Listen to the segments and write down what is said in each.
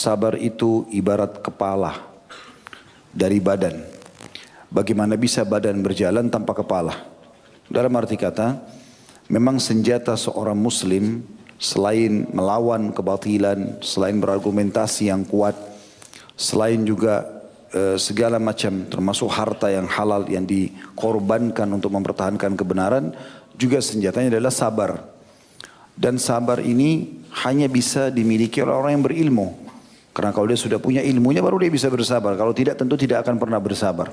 Sabar itu ibarat kepala dari badan. Bagaimana bisa badan berjalan tanpa kepala? Dalam arti kata, memang senjata seorang muslim selain melawan kebatilan, selain berargumentasi yang kuat, selain juga segala macam termasuk harta yang halal yang dikorbankan untuk mempertahankan kebenaran, juga senjatanya adalah sabar. Dan sabar ini hanya bisa dimiliki oleh orang yang berilmu. Karena kalau dia sudah punya ilmunya baru dia bisa bersabar. Kalau tidak tentu tidak akan pernah bersabar.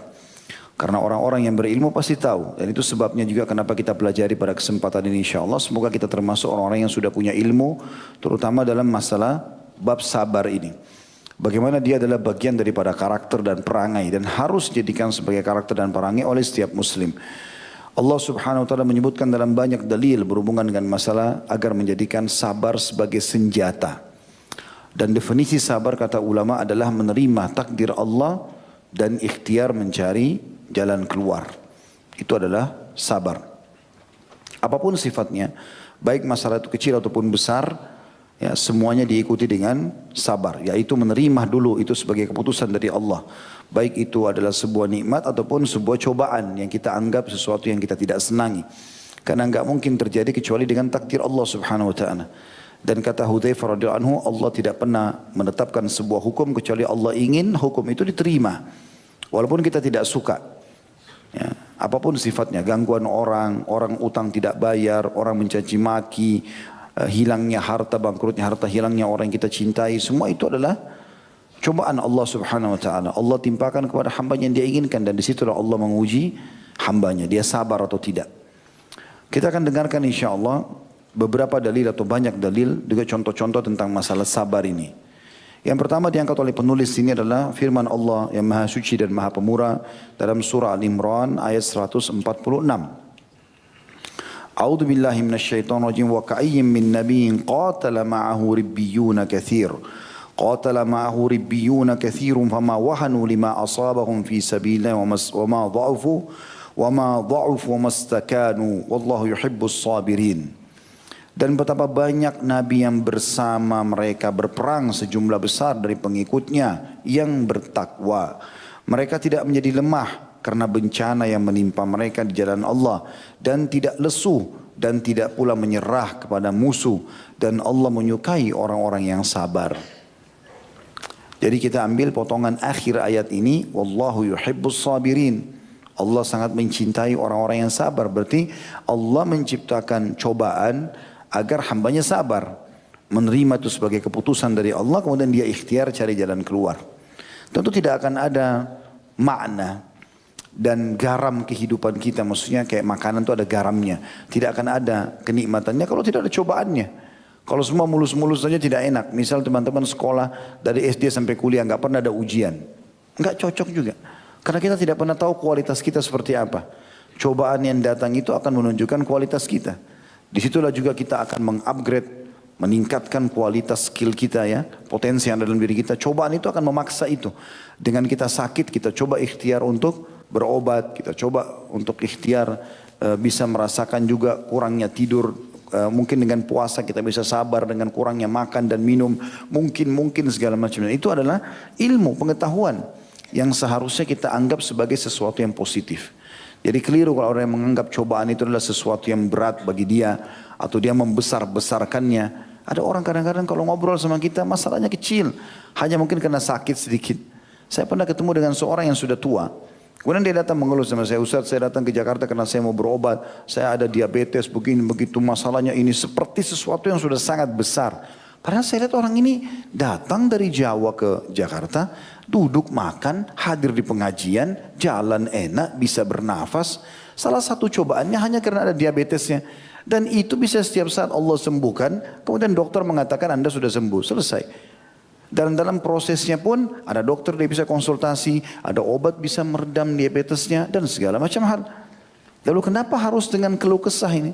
Karena orang-orang yang berilmu pasti tahu. Dan itu sebabnya juga kenapa kita pelajari pada kesempatan ini insya Allah. Semoga kita termasuk orang-orang yang sudah punya ilmu. Terutama dalam masalah bab sabar ini. Bagaimana dia adalah bagian daripada karakter dan perangai. Dan harus dijadikan sebagai karakter dan perangai oleh setiap muslim. Allah subhanahu wa ta'ala menyebutkan dalam banyak dalil berhubungan dengan masalah agar menjadikan sabar sebagai senjata. Dan definisi sabar kata ulama adalah menerima takdir Allah dan ikhtiar mencari jalan keluar. Itu adalah sabar. Apapun sifatnya, baik masalah itu kecil ataupun besar, ya, semuanya diikuti dengan sabar. Yaitu menerima dulu itu sebagai keputusan dari Allah. Baik itu adalah sebuah nikmat ataupun sebuah cobaan yang kita anggap sesuatu yang kita tidak senangi. Karena nggak mungkin terjadi kecuali dengan takdir Allah subhanahu wa ta'ala. Dan kata Hudzaifah radhiyallahu anhu, Allah tidak pernah menetapkan sebuah hukum kecuali Allah ingin hukum itu diterima. Walaupun kita tidak suka. Ya, apapun sifatnya, gangguan orang, orang utang tidak bayar, orang mencaci maki, hilangnya harta, bangkrutnya harta, hilangnya orang yang kita cintai. Semua itu adalah cobaan Allah subhanahu wa ta'ala. Allah timpakan kepada hambanya yang dia inginkan. Dan disitulah Allah menguji hambanya. Dia sabar atau tidak. Kita akan dengarkan insya Allah beberapa dalil atau banyak dalil juga contoh-contoh tentang masalah sabar ini. Yang pertama diangkat oleh penulis ini adalah firman Allah yang maha suci dan maha pemurah dalam surah Al-Imran ayat 146. A'udzu billahi minasyaitonir rajim wa ka'ayyin min nabiyyin qatala ma'ahu ribbiyuna katsirun fama wahanu lima asabahum fi sabilillah wa ma dha'ufu wa mastakanu wallahu yuhibbus sabirin. Dan betapa banyak nabi yang bersama mereka berperang sejumlah besar dari pengikutnya yang bertakwa. Mereka tidak menjadi lemah karena bencana yang menimpa mereka di jalan Allah. Dan tidak lesu dan tidak pula menyerah kepada musuh. Dan Allah menyukai orang-orang yang sabar. Jadi kita ambil potongan akhir ayat ini. Wallahu yuhibbus sabirin. Allah sangat mencintai orang-orang yang sabar. Berarti Allah menciptakan cobaan agar hambanya sabar, menerima itu sebagai keputusan dari Allah, kemudian dia ikhtiar cari jalan keluar. Tentu tidak akan ada makna dan garam kehidupan kita, maksudnya kayak makanan itu ada garamnya, tidak akan ada kenikmatannya kalau tidak ada cobaannya. Kalau semua mulus-mulus saja tidak enak. Misal teman-teman sekolah dari SD sampai kuliah nggak pernah ada ujian, nggak cocok juga, karena kita tidak pernah tahu kualitas kita seperti apa. Cobaan yang datang itu akan menunjukkan kualitas kita. Disitulah juga kita akan mengupgrade, meningkatkan kualitas skill kita ya, potensi yang ada dalam diri kita. Cobaan itu akan memaksa itu. Dengan kita sakit, kita coba ikhtiar untuk berobat, kita coba untuk ikhtiar bisa merasakan juga kurangnya tidur. Mungkin dengan puasa kita bisa sabar dengan kurangnya makan dan minum. Mungkin segala macam. Dan itu adalah ilmu, pengetahuan yang seharusnya kita anggap sebagai sesuatu yang positif. Jadi keliru kalau orang yang menganggap cobaan itu adalah sesuatu yang berat bagi dia. Atau dia membesar-besarkannya. Ada orang kadang-kadang kalau ngobrol sama kita masalahnya kecil. Hanya mungkin kena sakit sedikit. Saya pernah ketemu dengan seorang yang sudah tua. Kemudian dia datang mengeluh sama saya. Ustaz, saya datang ke Jakarta karena saya mau berobat. Saya ada diabetes begini begitu masalahnya ini. Seperti sesuatu yang sudah sangat besar. Padahal saya lihat orang ini datang dari Jawa ke Jakarta, duduk makan, hadir di pengajian, jalan enak, bisa bernafas. Salah satu cobaannya hanya karena ada diabetesnya. Dan itu bisa setiap saat Allah sembuhkan, kemudian dokter mengatakan Anda sudah sembuh, selesai. Dan dalam prosesnya pun ada dokter dia bisa konsultasi, ada obat bisa meredam diabetesnya dan segala macam hal. Lalu kenapa harus dengan keluh kesah ini?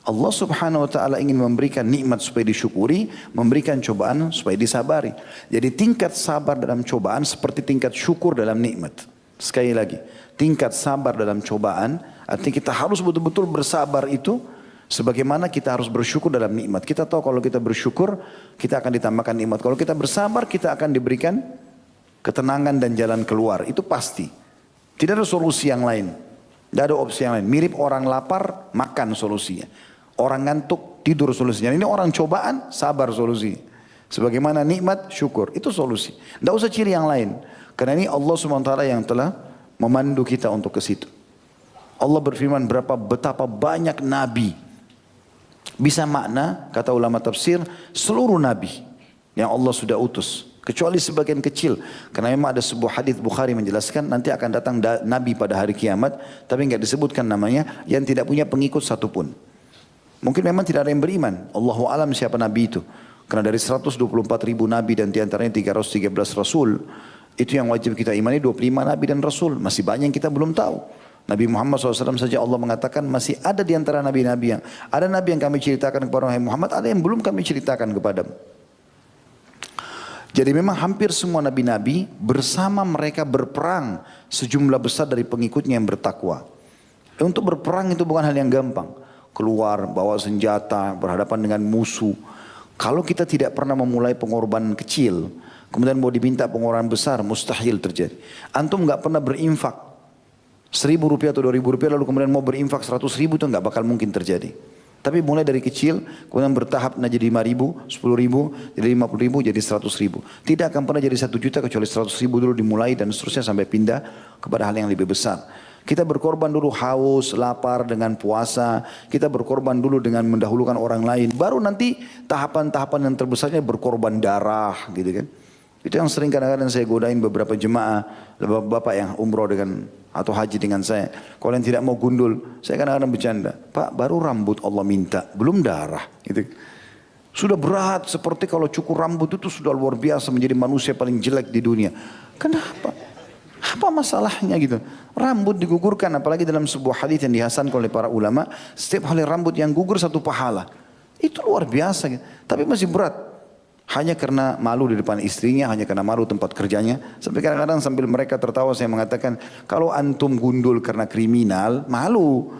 Allah subhanahu wa ta'ala ingin memberikan nikmat supaya disyukuri, memberikan cobaan supaya disabari. Jadi tingkat sabar dalam cobaan seperti tingkat syukur dalam nikmat. Sekali lagi, tingkat sabar dalam cobaan artinya kita harus betul-betul bersabar itu Sebagaimana kita harus bersyukur dalam nikmat. Kita tahu kalau kita bersyukur, kita akan ditambahkan nikmat. Kalau kita bersabar, kita akan diberikan ketenangan dan jalan keluar. Itu pasti. Tidak ada solusi yang lain. Tidak ada opsi yang lain. Mirip orang lapar, makan solusinya. Orang ngantuk, tidur solusinya. Ini orang cobaan, sabar solusinya. Sebagaimana nikmat, syukur. Itu solusi. Tidak usah ciri yang lain. Karena ini Allah SWT yang telah memandu kita untuk ke situ. Allah berfirman betapa banyak nabi. Bisa makna, kata ulama tafsir, seluruh nabi yang Allah sudah utus. Kecuali sebagian kecil. Karena memang ada sebuah hadis Bukhari menjelaskan, nanti akan datang nabi pada hari kiamat, tapi nggak disebutkan namanya, yang tidak punya pengikut satupun. Mungkin memang tidak ada yang beriman. Allahu alam siapa nabi itu. Karena dari 124.000 nabi dan diantaranya 313 rasul, itu yang wajib kita imani 25 nabi dan rasul. Masih banyak yang kita belum tahu. Nabi Muhammad SAW saja Allah mengatakan masih ada di antara nabi-nabi yang ada nabi yang kami ceritakan kepada Muhammad, ada yang belum kami ceritakan kepadamu. Jadi memang hampir semua nabi-nabi bersama mereka berperang sejumlah besar dari pengikutnya yang bertakwa. Untuk berperang itu bukan hal yang gampang. Keluar, bawa senjata, berhadapan dengan musuh. Kalau kita tidak pernah memulai pengorbanan kecil, kemudian mau diminta pengorbanan besar, mustahil terjadi. Antum nggak pernah berinfak. 1.000 rupiah atau 2.000 rupiah lalu kemudian mau berinfak 100.000 itu nggak bakal mungkin terjadi. Tapi mulai dari kecil kemudian bertahap jadi 5.000, 10.000, jadi 50.000, jadi 100.000. Tidak akan pernah jadi 1 juta kecuali 100.000 dulu dimulai dan seterusnya sampai pindah kepada hal yang lebih besar. Kita berkorban dulu haus, lapar dengan puasa. Kita berkorban dulu dengan mendahulukan orang lain. Baru nanti tahapan-tahapan yang terbesarnya berkorban darah gitu kan. Itu yang sering kadang-kadang saya godain beberapa jemaah, bapak-bapak yang umroh dengan atau haji dengan saya. Kalau yang tidak mau gundul, saya kadang-kadang bercanda. Pak, baru rambut Allah minta, belum darah. Gitu. Sudah berat, seperti kalau cukur rambut itu sudah luar biasa menjadi manusia paling jelek di dunia. Kenapa? Apa masalahnya gitu? Rambut digugurkan, apalagi dalam sebuah hadis yang dihasankan oleh para ulama. Setiap helai rambut yang gugur 1 pahala. Itu luar biasa. Gitu. Tapi masih berat. Hanya karena malu di depan istrinya, hanya karena malu tempat kerjanya. Sampai kadang-kadang sambil mereka tertawa saya mengatakan, kalau antum gundul karena kriminal, malu.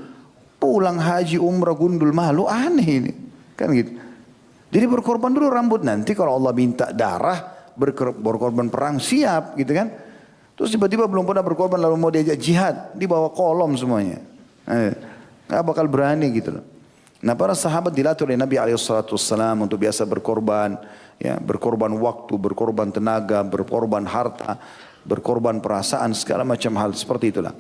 Pulang haji umrah gundul, malu, aneh ini. Kan gitu. Jadi berkorban dulu rambut, nanti kalau Allah minta darah, berkorban perang, siap gitu kan. Terus tiba-tiba belum pernah berkorban lalu mau diajak jihad, dibawa kolom semuanya. Gak bakal berani gitu loh. Nah para sahabat dilatih oleh Nabi SAW untuk biasa berkorban, ya, berkorban waktu, berkorban tenaga, berkorban harta, berkorban perasaan, segala macam hal seperti itulah.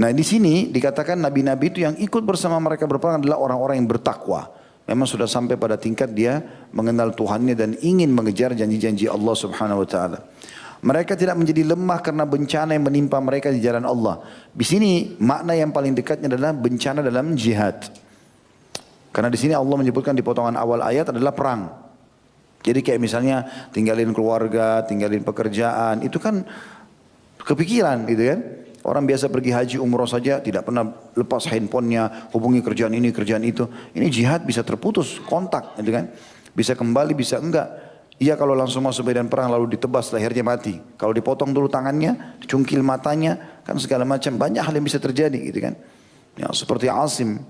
Nah di sini dikatakan nabi-nabi itu yang ikut bersama mereka berperang adalah orang-orang yang bertakwa. Memang sudah sampai pada tingkat dia mengenal Tuhannya dan ingin mengejar janji-janji Allah Subhanahu Wa Taala. Mereka tidak menjadi lemah karena bencana yang menimpa mereka di jalan Allah. Di sini makna yang paling dekatnya adalah bencana dalam jihad. Karena di sini Allah menyebutkan di potongan awal ayat adalah perang. Jadi kayak misalnya tinggalin keluarga, tinggalin pekerjaan, itu kan kepikiran gitu kan. Orang biasa pergi haji umroh saja tidak pernah lepas handphonenya, hubungi kerjaan ini, kerjaan itu. Ini jihad bisa terputus kontak gitu kan. Bisa kembali, bisa enggak. Iya kalau langsung masuk medan perang lalu ditebas lehernya mati. Kalau dipotong dulu tangannya, dicungkil matanya, kan segala macam banyak hal yang bisa terjadi gitu kan. Ya, seperti Asim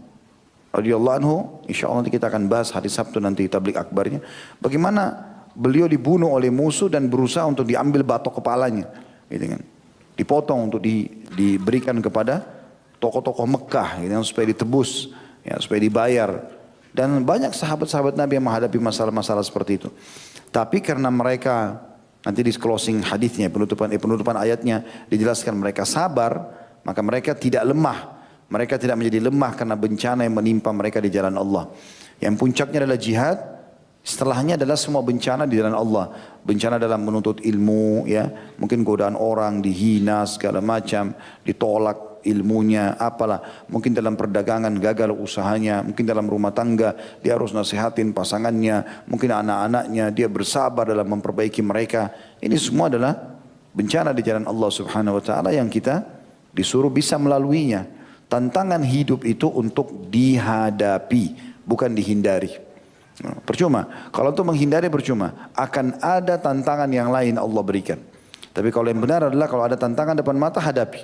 radhiyallahu anhu, insya Allah nanti kita akan bahas hari Sabtu nanti tablik akbarnya. Bagaimana beliau dibunuh oleh musuh dan berusaha untuk diambil batok kepalanya, gitu kan? Dipotong untuk diberikan kepada tokoh-tokoh Mekah, gitu kan? Supaya ditebus, ya, supaya dibayar. Dan banyak sahabat-sahabat Nabi yang menghadapi masalah-masalah seperti itu. Tapi karena mereka nanti di closing hadisnya, penutupan ayatnya dijelaskan mereka sabar, maka mereka tidak lemah. Mereka tidak menjadi lemah karena bencana yang menimpa mereka di jalan Allah. Yang puncaknya adalah jihad, setelahnya adalah semua bencana di jalan Allah. Bencana dalam menuntut ilmu, ya, mungkin godaan orang, dihina segala macam, ditolak ilmunya, apalah. Mungkin dalam perdagangan gagal usahanya, mungkin dalam rumah tangga dia harus nasihatin pasangannya, mungkin anak-anaknya dia bersabar dalam memperbaiki mereka. Ini semua adalah bencana di jalan Allah Subhanahu Wa Taala yang kita disuruh bisa melaluinya. Tantangan hidup itu untuk dihadapi, bukan dihindari. Percuma. Kalau itu menghindari percuma. Akan ada tantangan yang lain Allah berikan. Tapi kalau yang benar adalah kalau ada tantangan depan mata, hadapi.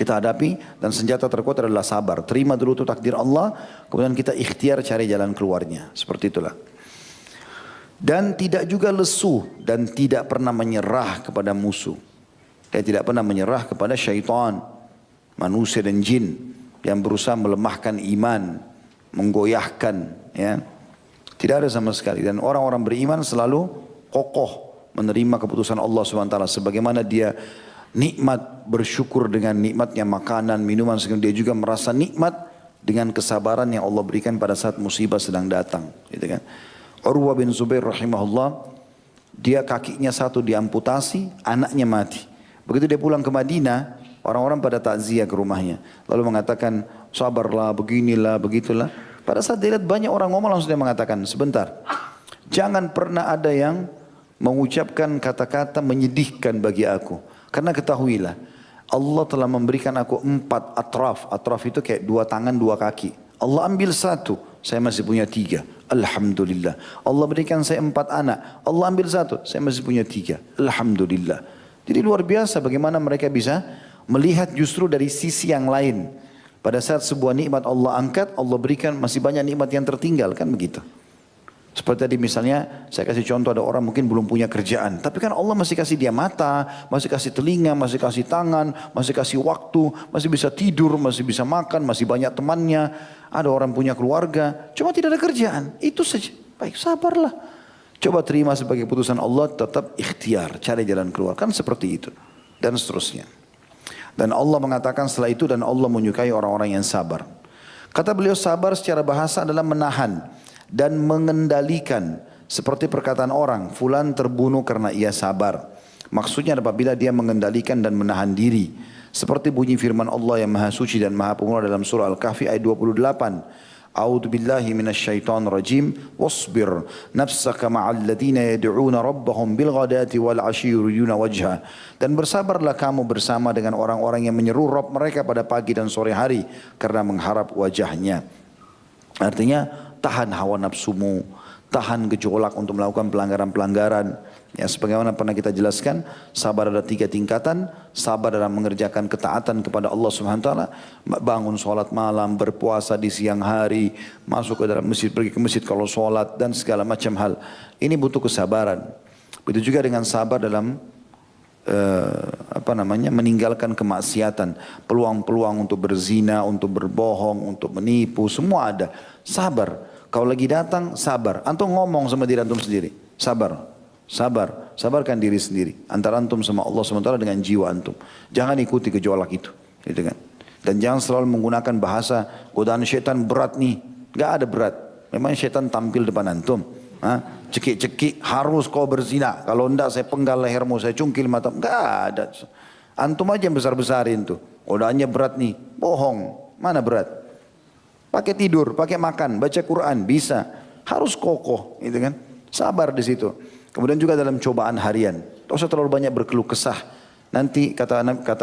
kita hadapi, dan senjata terkuat adalah sabar. Terima dulu itu takdir Allah, kemudian kita ikhtiar cari jalan keluarnya. Seperti itulah. Dan tidak juga lesu dan tidak pernah menyerah kepada musuh. Dia tidak pernah menyerah kepada syaitan, manusia dan jin yang berusaha melemahkan iman, menggoyahkan, ya. Tidak ada sama sekali, dan orang-orang beriman selalu kokoh menerima keputusan Allah SWT, sebagaimana dia nikmat bersyukur dengan nikmatnya makanan, minuman, sehingga dia juga merasa nikmat dengan kesabaran yang Allah berikan pada saat musibah sedang datang, gitu kan. Urwah bin Zubair rahimahullah, dia kakinya satu diamputasi, anaknya mati. Begitu dia pulang ke Madinah, orang-orang pada takziah ke rumahnya, lalu mengatakan sabarlah, beginilah, begitulah. Pada saat dilihat banyak orang ngomong, langsung dia mengatakan, sebentar, jangan pernah ada yang mengucapkan kata-kata menyedihkan bagi aku, karena ketahuilah Allah telah memberikan aku 4 atraf. Atraf itu kayak 2 tangan 2 kaki. Allah ambil 1, saya masih punya 3. Alhamdulillah. Allah berikan saya 4 anak. Allah ambil 1, saya masih punya 3. Alhamdulillah. Jadi luar biasa bagaimana mereka bisa melihat justru dari sisi yang lain. Pada saat sebuah nikmat Allah angkat, Allah berikan masih banyak nikmat yang tertinggal, kan begitu. Seperti tadi misalnya, saya kasih contoh, ada orang mungkin belum punya kerjaan, tapi kan Allah masih kasih dia mata, masih kasih telinga, masih kasih tangan, masih kasih waktu, masih bisa tidur, masih bisa makan, masih banyak temannya. Ada orang punya keluarga, cuma tidak ada kerjaan, itu saja. Baik, sabarlah. Coba terima sebagai putusan Allah, tetap ikhtiar, cari jalan keluar, kan seperti itu. Dan seterusnya. Dan Allah mengatakan setelah itu, dan Allah menyukai orang-orang yang sabar. Kata beliau, sabar secara bahasa adalah menahan dan mengendalikan, seperti perkataan orang, fulan terbunuh karena ia sabar. Maksudnya apabila dia mengendalikan dan menahan diri, seperti bunyi firman Allah yang maha suci dan maha pemurah dalam surah Al-Kahfi ayat 28. A'udzubillahi minasyaitonirrajim, wasbir nafsaka ma'alladzina yad'una rabbahum bilghadati wal 'ashyi yuriduna wajha. Dan bersabarlah kamu bersama dengan orang-orang yang menyeru Rabb mereka pada pagi dan sore hari karena mengharap wajahnya. Artinya, tahan hawa nafsumu, tahan gejolak untuk melakukan pelanggaran-pelanggaran. Ya, sebagaimana pernah kita jelaskan, sabar ada 3 tingkatan. Sabar dalam mengerjakan ketaatan kepada Allah Subhanahu wa taala, bangun sholat malam, berpuasa di siang hari, masuk ke dalam masjid, pergi ke masjid kalau sholat, dan segala macam hal. Ini butuh kesabaran. Begitu juga dengan sabar dalam meninggalkan kemaksiatan, peluang-peluang untuk berzina, untuk berbohong, untuk menipu, semua ada. Sabar. Kalau lagi datang, sabar. Antum ngomong sama diri antum sendiri, sabar, sabar, sabarkan diri sendiri. Antara antum sama Allah SWT dengan jiwa antum. Jangan ikuti gejolak itu, gitu kan? Dan jangan selalu menggunakan bahasa godaan setan berat nih. Gak ada berat. Memang setan tampil depan antum. Cekik-cekik, harus kau berzina, kalau enggak saya penggal lehermu, saya cungkil mata. Enggak ada. Antum aja yang besar-besarin tuh, godaannya berat nih. Bohong, mana berat? Pakai tidur, pakai makan, baca Quran bisa. Harus kokoh, gitu kan? Sabar di situ. Kemudian juga dalam cobaan harian, tidak usah terlalu banyak berkeluh kesah. Nanti kata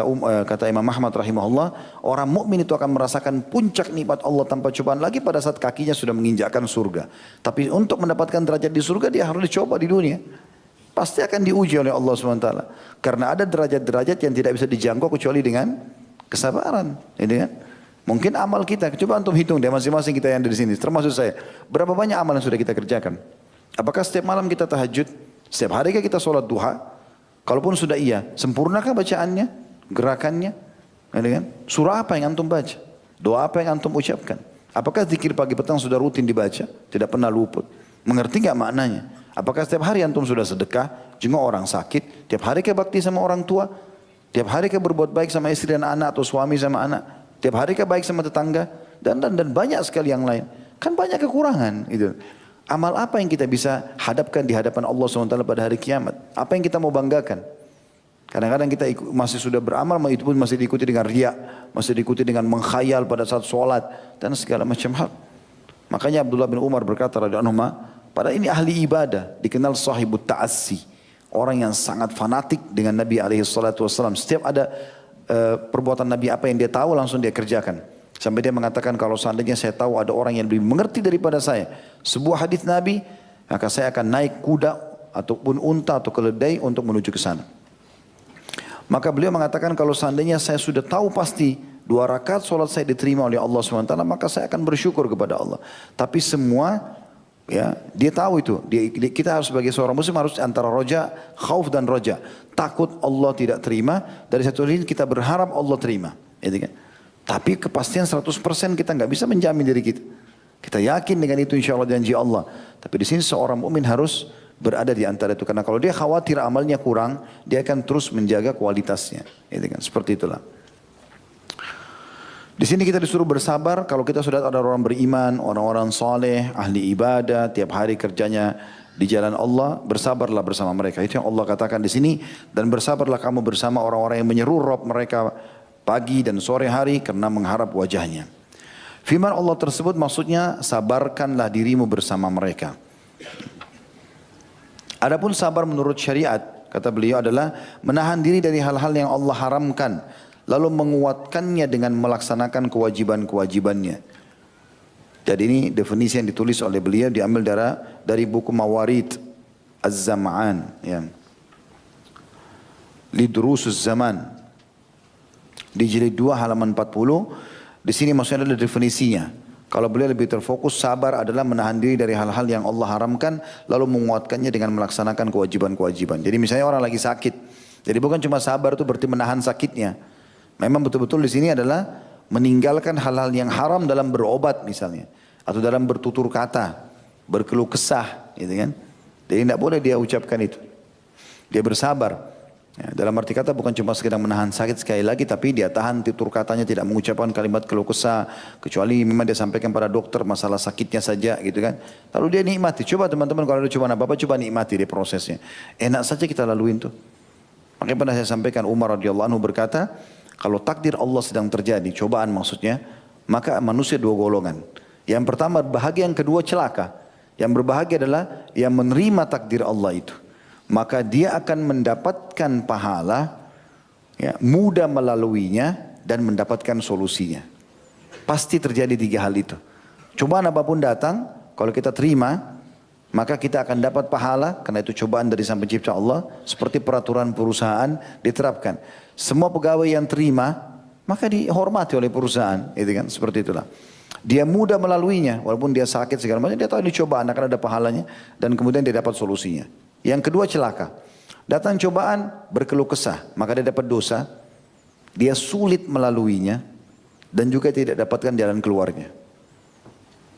Imam Ahmad rahimahullah, orang mukmin itu akan merasakan puncak nikmat Allah tanpa cobaan lagi pada saat kakinya sudah menginjakkan surga. Tapi untuk mendapatkan derajat di surga, dia harus dicoba di dunia. Pasti akan diuji oleh Allah SWT, karena ada derajat-derajat yang tidak bisa dijangkau kecuali dengan kesabaran, gitu kan? Mungkin amal kita, coba antum hitung deh masing-masing kita yang ada di sini, termasuk saya, berapa banyak amal yang sudah kita kerjakan? Apakah setiap malam kita tahajud? Setiap hari kita sholat duha? Kalaupun sudah iya, sempurnakah bacaannya, gerakannya? Surah apa yang antum baca? Doa apa yang antum ucapkan? Apakah zikir pagi petang sudah rutin dibaca? Tidak pernah luput. Mengerti gak maknanya? Apakah setiap hari antum sudah sedekah, jenguk orang sakit? Tiap hari kebakti sama orang tua? Tiap hari berbuat baik sama istri dan anak, atau suami sama anak? Tiap hari baik sama tetangga? Dan banyak sekali yang lain. Kan banyak kekurangan itu. Amal apa yang kita bisa hadapkan di hadapan Allah SWT pada hari kiamat? Apa yang kita mau banggakan? Kadang-kadang kita masih sudah beramal, itu pun masih diikuti dengan riya, masih diikuti dengan mengkhayal pada saat sholat, dan segala macam hal. Makanya Abdullah bin Umar berkata, pada ini ahli ibadah, dikenal sahibut ta'assi, orang yang sangat fanatik dengan Nabi SAW. Setiap ada perbuatan Nabi, apa yang dia tahu langsung dia kerjakan. Sampai dia mengatakan, kalau seandainya saya tahu ada orang yang lebih mengerti daripada saya sebuah hadis Nabi, maka saya akan naik kuda ataupun unta atau keledai untuk menuju ke sana. Maka beliau mengatakan kalau seandainya saya sudah tahu pasti 2 rakaat sholat saya diterima oleh Allah SWT, maka saya akan bersyukur kepada Allah. Tapi semua ya dia tahu itu. Kita harus sebagai seorang muslim harus antara roja, khauf dan roja. Takut Allah tidak terima, dari satu sisi kita berharap Allah terima. Gitu kan? Tapi kepastian 100% kita nggak bisa menjamin diri kita. Kita yakin dengan itu insya Allah janji Allah. Tapi di sini seorang mukmin harus berada di antara itu, karena kalau dia khawatir amalnya kurang, dia akan terus menjaga kualitasnya, gitu kan? Seperti itulah. Di sini kita disuruh bersabar. Kalau kita sudah ada orang beriman, orang-orang saleh, ahli ibadah, tiap hari kerjanya di jalan Allah, bersabarlah bersama mereka. Itu yang Allah katakan di sini. Dan bersabarlah kamu bersama orang-orang yang menyeru Rabb mereka pagi dan sore hari karena mengharap wajahnya. Firman Allah tersebut maksudnya sabarkanlah dirimu bersama mereka. Adapun sabar menurut syariat, kata beliau adalah menahan diri dari hal-hal yang Allah haramkan, lalu menguatkannya dengan melaksanakan kewajiban-kewajibannya. Jadi ini definisi yang ditulis oleh beliau, diambil dari buku Mawarid Az-Zam'an, ya. Lidrusus Zaman, di jilid 2 halaman 40. Di sini maksudnya ada definisinya. Kalau beliau lebih terfokus, sabar adalah menahan diri dari hal-hal yang Allah haramkan lalu menguatkannya dengan melaksanakan kewajiban-kewajiban. Jadi misalnya orang lagi sakit, jadi bukan cuma sabar itu berarti menahan sakitnya. Memang betul-betul di sini adalah meninggalkan hal-hal yang haram dalam berobat misalnya, atau dalam bertutur kata, berkeluh kesah, gitu kan. Jadi tidak boleh dia ucapkan itu. Dia bersabar. Ya, dalam arti kata bukan cuma sekedar menahan sakit sekali lagi, tapi dia tahan tutur katanya, tidak mengucapkan kalimat keluh kesah kecuali memang dia sampaikan pada dokter masalah sakitnya saja, gitu kan. Lalu dia nikmati. Coba teman-teman kalau ada cobaan apa-apa, coba nikmati deh prosesnya. Enak saja kita laluin tuh. Makanya pernah saya sampaikan, Umar radhiyallahu anhu berkata, kalau takdir Allah sedang terjadi, cobaan maksudnya, maka manusia 2 golongan. Yang pertama bahagia, yang kedua celaka. Yang berbahagia adalah yang menerima takdir Allah itu. Maka dia akan mendapatkan pahala, ya, mudah melaluinya dan mendapatkan solusinya. Pasti terjadi 3 hal itu. Cobaan apapun datang, kalau kita terima, maka kita akan dapat pahala, karena itu cobaan dari Sang Pencipta Allah. Seperti peraturan perusahaan diterapkan, semua pegawai yang terima maka dihormati oleh perusahaan, itu kan, seperti itulah. Dia mudah melaluinya, walaupun dia sakit segala macam, dia tahu ini cobaan, akan ada pahalanya dan kemudian dia dapat solusinya. Yang kedua celaka, datang cobaan berkeluh kesah, maka dia dapat dosa, dia sulit melaluinya dan juga tidak dapatkan jalan keluarnya.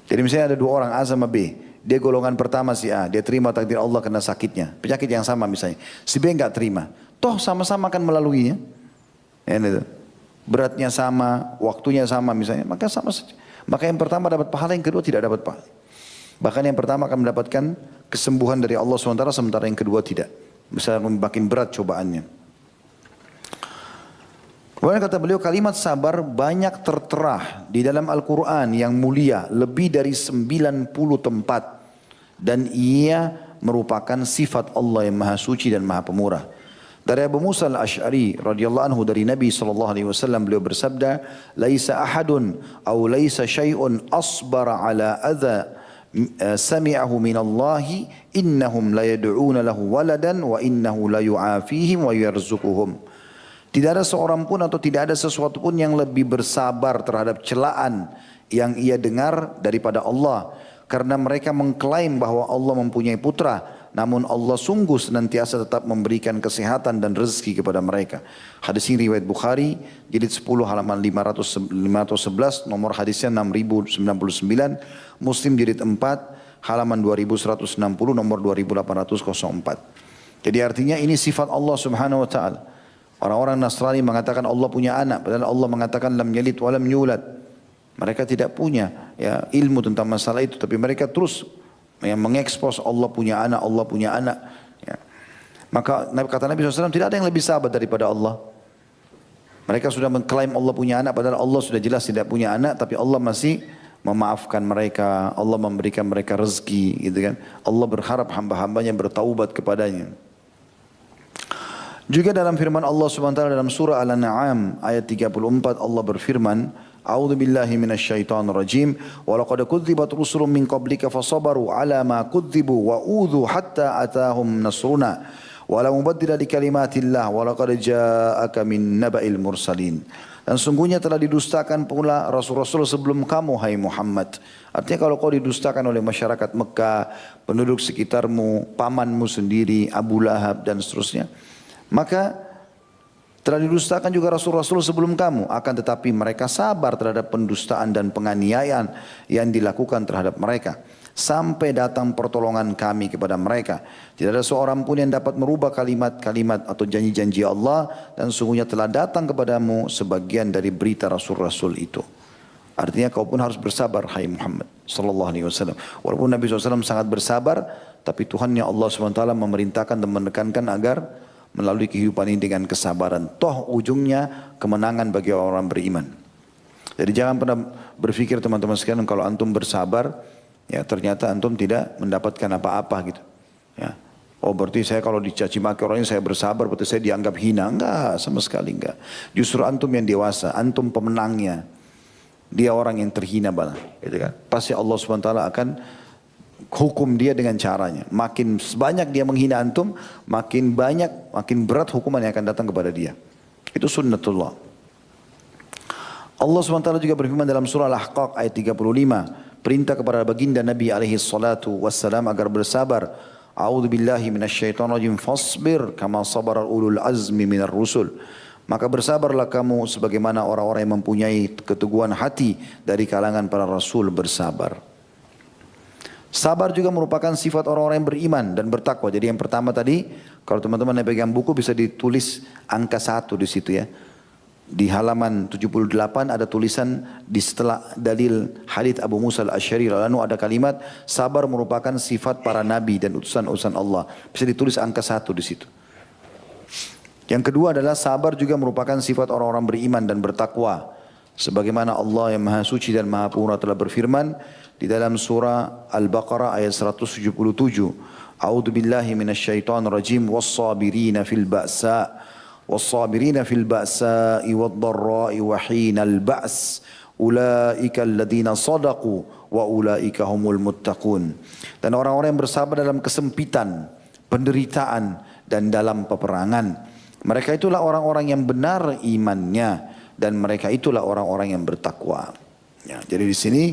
Jadi misalnya ada 2 orang A sama B, dia golongan pertama si A, dia terima takdir Allah kena sakitnya, penyakit yang sama misalnya, si B nggak terima, toh sama-sama akan melaluinya, beratnya sama, waktunya sama misalnya, maka sama saja. Maka yang pertama dapat pahala, yang kedua tidak dapat pahala. Bahkan yang pertama akan mendapatkan kesembuhan dari Allah SWT, sementara yang kedua tidak. Misalnya makin berat cobaannya. Kemudian kata beliau, kalimat sabar banyak tertera di dalam Al-Quran yang mulia, lebih dari 90 tempat. Dan ia merupakan sifat Allah yang maha suci dan maha pemurah. Dari Abu Musa al-Ash'ari radhiyallahu anhu, dari Nabi SAW, beliau bersabda, "Laisa ahadun au laisa syai'un asbara ala adha sami'ahu minallahi innahum la yad'una lahu waladan wa innahu la yu'afihim wa yarzuquhum." Tidak ada seorang pun atau tidak ada sesuatu pun yang lebih bersabar terhadap celaan yang ia dengar daripada Allah, karena mereka mengklaim bahwa Allah mempunyai putra, namun Allah sungguh senantiasa tetap memberikan kesehatan dan rezeki kepada mereka. Hadis ini riwayat Bukhari, jilid 10 halaman 511, nomor hadisnya 6099, Muslim jilid 4 halaman 2160, nomor 2804. Jadi artinya ini sifat Allah Subhanahu wa taala. Orang-orang Nasrani mengatakan Allah punya anak, padahal Allah mengatakan lam yalid wa lam yulad. Mereka tidak punya ya ilmu tentang masalah itu, tapi mereka terus yang mengekspos Allah punya anak, Allah punya anak. Ya. Maka kata Nabi SAW, tidak ada yang lebih sahabat daripada Allah. Mereka sudah mengklaim Allah punya anak, padahal Allah sudah jelas tidak punya anak, tapi Allah masih memaafkan mereka, Allah memberikan mereka rezeki, gitu kan. Allah berharap hamba-hambanya bertaubat kepadanya. Juga dalam firman Allah Subhanahu wa taala dalam surah Al-An'am ayat 34, Allah berfirman, "A'udzu billahi minasyaitonir rajim, wa laqad kudzibat rusulun min qablika fasabaru 'ala ma kudzibu wa udzu hatta atahum nasruna wa la mubaddila li kalimatillah wa laqad ja'aka min naba'il mursalin. Dan sungguhnya telah didustakan pula rasul-rasul sebelum kamu, hai Muhammad. Artinya kalau kau didustakan oleh masyarakat Mekah, penduduk sekitarmu, pamanmu sendiri, Abu Lahab dan seterusnya, maka telah didustakan juga rasul-rasul sebelum kamu. Akan tetapi mereka sabar terhadap pendustaan dan penganiayaan yang dilakukan terhadap mereka, sampai datang pertolongan kami kepada mereka. Tidak ada seorang pun yang dapat merubah kalimat-kalimat atau janji-janji Allah, dan sungguhnya telah datang kepadamu sebagian dari berita rasul-rasul itu. Artinya kau pun harus bersabar, hai Muhammad sallallahu alaihi wasallam. Walaupun Nabi SAW sangat bersabar, tapi Tuhannya Allah SWT memerintahkan dan menekankan agar melalui kehidupan ini dengan kesabaran. Toh ujungnya kemenangan bagi orang-orang beriman. Jadi jangan pernah berpikir teman-teman sekalian kalau antum bersabar, ya ternyata antum tidak mendapatkan apa-apa gitu. Ya. Oh berarti saya kalau dicaci maki orang ini saya bersabar berarti saya dianggap hina. Enggak, sama sekali enggak. Justru antum yang dewasa, antum pemenangnya. Dia orang yang terhina bala, gitu kan. Pasti Allah SWT akan hukum dia dengan caranya. Makin banyak dia menghina antum, makin banyak, makin berat hukuman yang akan datang kepada dia. Itu sunnatullah. Allah SWT juga berfirman dalam surah Al-Ahqaf ayat 35. Perintah kepada baginda Nabi alaihi salatu wassalam agar bersabar. A'udzu billahi minasyaitonir rajim fasbir kama sabara ulul azmi minar rusul. Maka bersabarlah kamu sebagaimana orang-orang yang mempunyai keteguhan hati dari kalangan para rasul bersabar. Sabar juga merupakan sifat orang-orang yang beriman dan bertakwa. Jadi yang pertama tadi, kalau teman-teman yang pegang buku bisa ditulis angka 1 di situ ya. Di halaman 78 ada tulisan di setelah dalil hadits Abu Musa al-Asy'ari lalu ada kalimat sabar merupakan sifat para nabi dan utusan-utusan Allah. Bisa ditulis angka 1 di situ. Yang kedua adalah sabar juga merupakan sifat orang-orang beriman dan bertakwa. Sebagaimana Allah yang Maha Suci dan Maha Purna telah berfirman di dalam surah Al-Baqarah ayat 177. A'udzu billahi minasyaitonir rajim was-sabirina fil ba'sa والصابرين في البأساء والضراء وحين البأس أولئك الذين صدقوا وأولئك هم المتقون. Dan orang-orang yang bersabar dalam kesempitan, penderitaan dan dalam peperangan, mereka itulah orang-orang yang benar imannya dan mereka itulah orang-orang yang bertakwa. Ya, jadi di sini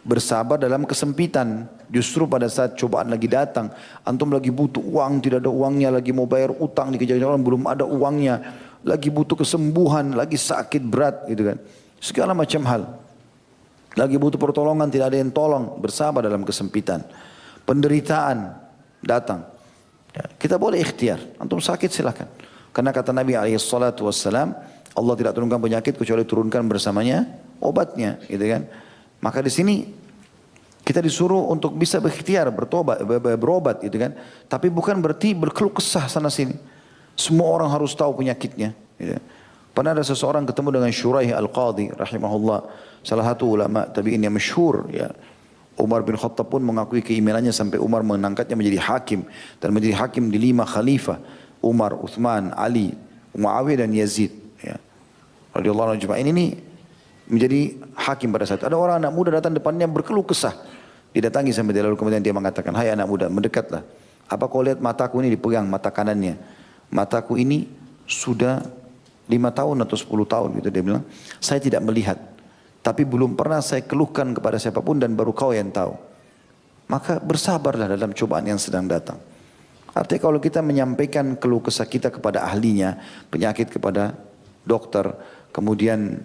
bersabar dalam kesempitan. Justru pada saat cobaan lagi datang, antum lagi butuh uang, tidak ada uangnya, lagi mau bayar utang dikejar orang belum ada uangnya, lagi butuh kesembuhan, lagi sakit berat gitu kan, segala macam hal, lagi butuh pertolongan tidak ada yang tolong, bersabar dalam kesempitan, penderitaan datang, kita boleh ikhtiar, antum sakit silakan, karena kata Nabi SAW Allah tidak turunkan penyakit kecuali turunkan bersamanya obatnya gitu kan, maka di sini kita disuruh untuk bisa berikhtiar, bertobat, berobat gitu kan. Tapi bukan berarti berkeluh kesah sana sini. Semua orang harus tahu penyakitnya. Gitu. Pernah ada seseorang ketemu dengan Syuraih Al-Qadhi rahimahullah. Salah satu ulama tabi'in yang masyhur. Ya. Umar bin Khattab pun mengakui keimanannya sampai Umar mengangkatnya menjadi hakim. Dan menjadi hakim di 5 khalifah. Umar, Uthman, Ali, Muawiyah dan Yazid. Ya. Radiyallahu anhu juma'in ini menjadi hakim pada saat itu. Ada orang anak muda datang depannya berkeluh kesah. Didatangi sampai dia lalu kemudian dia mengatakan, hai anak muda mendekatlah. Apa kau lihat mataku ini dipegang mata kanannya. Mataku ini sudah 5 tahun atau 10 tahun gitu dia bilang. Saya tidak melihat. Tapi belum pernah saya keluhkan kepada siapapun dan baru kau yang tahu. Maka bersabarlah dalam cobaan yang sedang datang. Artinya kalau kita menyampaikan keluh kesah kita kepada ahlinya. Penyakit kepada dokter. Kemudian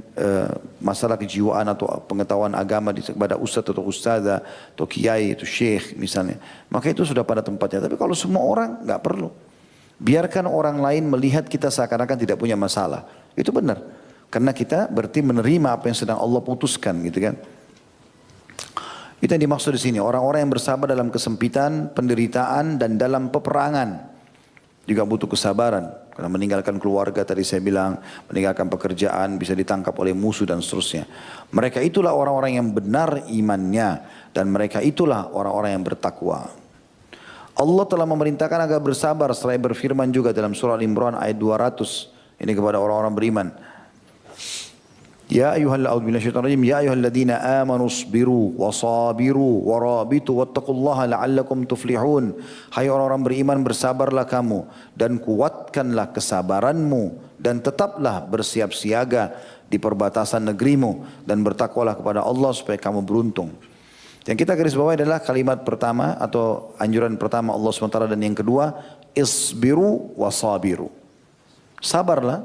masalah kejiwaan atau pengetahuan agama kepada ustadz atau ustazah atau kiai atau syekh misalnya. Maka itu sudah pada tempatnya. Tapi kalau semua orang nggak perlu. Biarkan orang lain melihat kita seakan-akan tidak punya masalah. Itu benar. Karena kita berarti menerima apa yang sedang Allah putuskan gitu kan. Itu yang dimaksud di sini. Orang-orang yang bersabar dalam kesempitan, penderitaan dan dalam peperangan. Juga butuh kesabaran. Karena meninggalkan keluarga tadi saya bilang, meninggalkan pekerjaan, bisa ditangkap oleh musuh dan seterusnya. Mereka itulah orang-orang yang benar imannya dan mereka itulah orang-orang yang bertakwa. Allah telah memerintahkan agar bersabar seraya berfirman juga dalam surah Al-Imran ayat 200. Ini kepada orang-orang beriman. Ya ayuhal a'udzubillahisyaitonirrajim ya ayyuhalladzina amanu isbiru wasabiru warabitu wattaqullaha la'allakum tuflihun. Hai orang-orang beriman, bersabarlah kamu dan kuatkanlah kesabaranmu dan tetaplah bersiap siaga di perbatasan negerimu dan bertakwalah kepada Allah supaya kamu beruntung. Yang kita garis bawahi adalah kalimat pertama atau anjuran pertama Allah SWT, dan yang kedua isbiru wasabiru. Sabarlah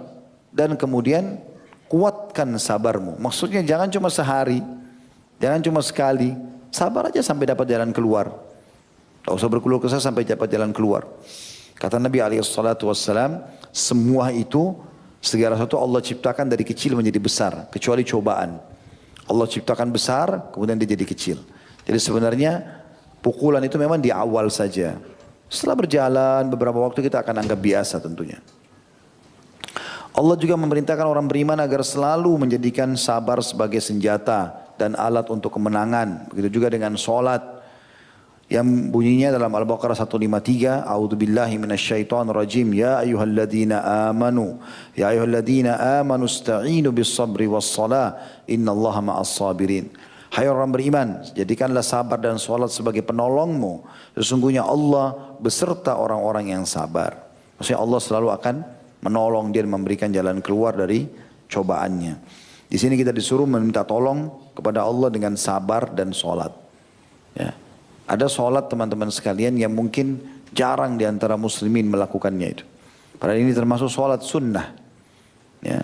dan kemudian kuatkan sabarmu. Maksudnya jangan cuma sehari, jangan cuma sekali. Sabar aja sampai dapat jalan keluar. Tak usah berkeluh kesah sampai dapat jalan keluar. Kata Nabi SAW, semua itu, segala sesuatu Allah ciptakan dari kecil menjadi besar, kecuali cobaan. Allah ciptakan besar, kemudian dia jadi kecil. Jadi sebenarnya pukulan itu memang di awal saja. Setelah berjalan beberapa waktu kita akan anggap biasa tentunya. Allah juga memerintahkan orang beriman agar selalu menjadikan sabar sebagai senjata dan alat untuk kemenangan. Begitu juga dengan sholat yang bunyinya dalam Al-Baqarah 153. A'udzubillahi minasyaitonirrajim. Ya ayyuhalladzina amanu. Ya ayyuhalladzina amanu ista'inu bis-sabri was-salah. Innallaha ma'as sabirin. Hai orang beriman, jadikanlah sabar dan sholat sebagai penolongmu. Sesungguhnya Allah beserta orang-orang yang sabar. Maksudnya Allah selalu akan menolong dia, memberikan jalan keluar dari cobaannya. Di sini kita disuruh meminta tolong kepada Allah dengan sabar dan sholat. Ya. Ada sholat teman-teman sekalian yang mungkin jarang diantara muslimin melakukannya itu. Padahal ini termasuk sholat sunnah. Ya.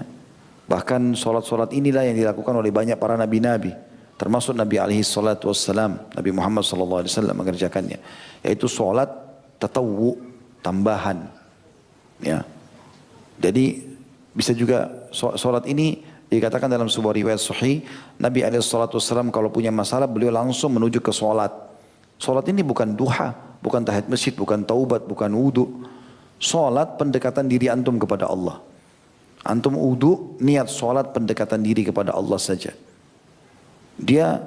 Bahkan sholat-sholat inilah yang dilakukan oleh banyak para nabi-nabi. Termasuk Nabi alaihi salatu wassalam, Nabi Muhammad sallallahu alaihi wasallam mengerjakannya. Yaitu sholat tatawu, tambahan. Ya. Jadi bisa juga sholat ini dikatakan dalam sebuah riwayat sahih, Nabi SAW kalau punya masalah beliau langsung menuju ke sholat. Sholat ini bukan duha, bukan tahiyat masjid, bukan taubat, bukan wudu. Sholat pendekatan diri antum kepada Allah. Antum wudu, niat sholat pendekatan diri kepada Allah saja. Dia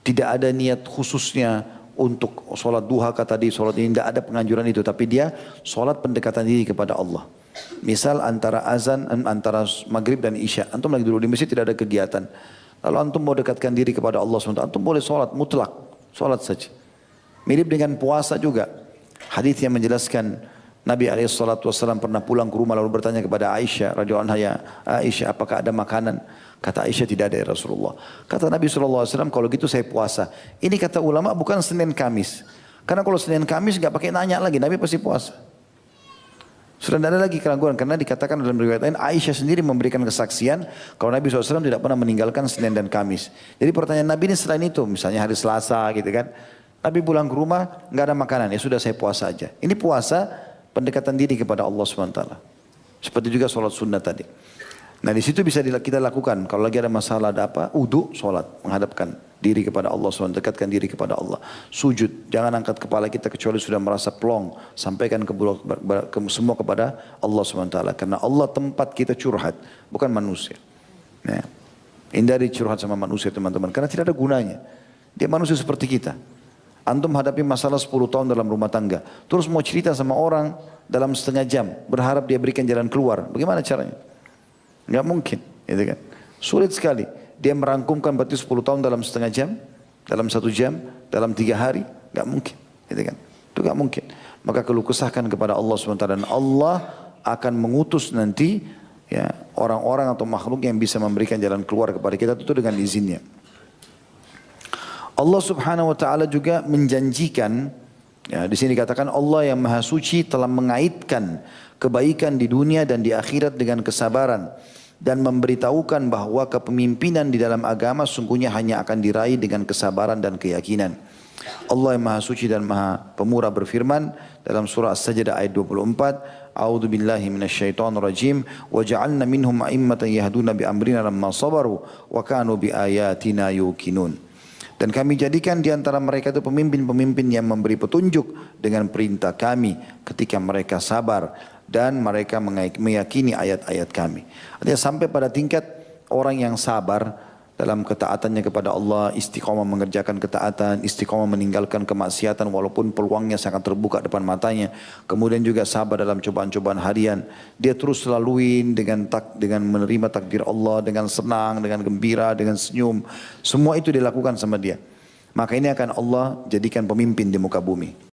tidak ada niat khususnya untuk sholat duha kata tadi, sholat ini tidak ada penganjuran itu. Tapi dia sholat pendekatan diri kepada Allah. Misal antara azan, antara maghrib dan isya, antum lagi dulu di masjid tidak ada kegiatan, lalu antum mau dekatkan diri kepada Allah SWT, antum boleh sholat mutlak, sholat saja. Mirip dengan puasa juga. Hadis yang menjelaskan Nabi SAW pernah pulang ke rumah lalu bertanya kepada Aisyah radhiyallahu anha, ya Aisyah apakah ada makanan? Kata Aisyah tidak ada ya Rasulullah. Kata Nabi SAW kalau gitu saya puasa. Ini kata ulama bukan Senin Kamis, karena kalau Senin Kamis nggak pakai nanya lagi, Nabi pasti puasa. Sudah tidak ada lagi keraguan, karena dikatakan dalam riwayat lain Aisyah sendiri memberikan kesaksian kalau Nabi SAW tidak pernah meninggalkan Senin dan Kamis. Jadi pertanyaan Nabi ini selain itu, misalnya hari Selasa gitu kan, Nabi pulang ke rumah nggak ada makanan, ya sudah saya puasa aja. Ini puasa pendekatan diri kepada Allah SWT. Seperti juga sholat sunnah tadi. Nah di situ bisa kita lakukan kalau lagi ada masalah, ada apa, wudu, sholat, menghadapkan diri kepada Allah SWT, dekatkan diri kepada Allah. Sujud, jangan angkat kepala kita kecuali sudah merasa plong, sampaikan semua kepada Allah SWT, karena Allah tempat kita curhat, bukan manusia. Nah, hindari curhat sama manusia teman-teman, karena tidak ada gunanya. Dia manusia seperti kita. Antum hadapi masalah 10 tahun dalam rumah tangga, terus mau cerita sama orang dalam setengah jam, berharap dia berikan jalan keluar, bagaimana caranya? Nggak mungkin, gitu kan? Sulit sekali. Dia merangkumkan berarti 10 tahun dalam setengah jam, dalam 1 jam, dalam 3 hari, nggak mungkin, gitu kan? Itu nggak mungkin. Maka keluh kesahkan kepada Allah SWT, dan Allah akan mengutus nanti ya orang-orang atau makhluk yang bisa memberikan jalan keluar kepada kita itu dengan izinnya. Allah Subhanahu Wa Taala juga menjanjikan, ya, di sini dikatakan Allah yang Maha Suci telah mengaitkan kebaikan di dunia dan di akhirat dengan kesabaran, dan memberitahukan bahwa kepemimpinan di dalam agama sungguhnya hanya akan diraih dengan kesabaran dan keyakinan. Allah yang Maha Suci dan Maha Pemurah berfirman dalam surah As-Sajdah ayat 24, A'udzu billahi minasyaitonir rajim wa ja'alna minhum a'immatan yahduna bi amrina lamma sabaru wa kanu bi ayatina yuqinun. Dan kami jadikan di antara mereka itu pemimpin-pemimpin yang memberi petunjuk dengan perintah kami ketika mereka sabar dan mereka meyakini ayat-ayat kami. Artinya sampai pada tingkat orang yang sabar dalam ketaatannya kepada Allah, istiqomah mengerjakan ketaatan, istiqomah meninggalkan kemaksiatan walaupun peluangnya sangat terbuka depan matanya. Kemudian juga sabar dalam cobaan-cobaan harian. Dia terus laluin dengan menerima takdir Allah, dengan senang, dengan gembira, dengan senyum. Semua itu dilakukan sama dia. Maka ini akan Allah jadikan pemimpin di muka bumi.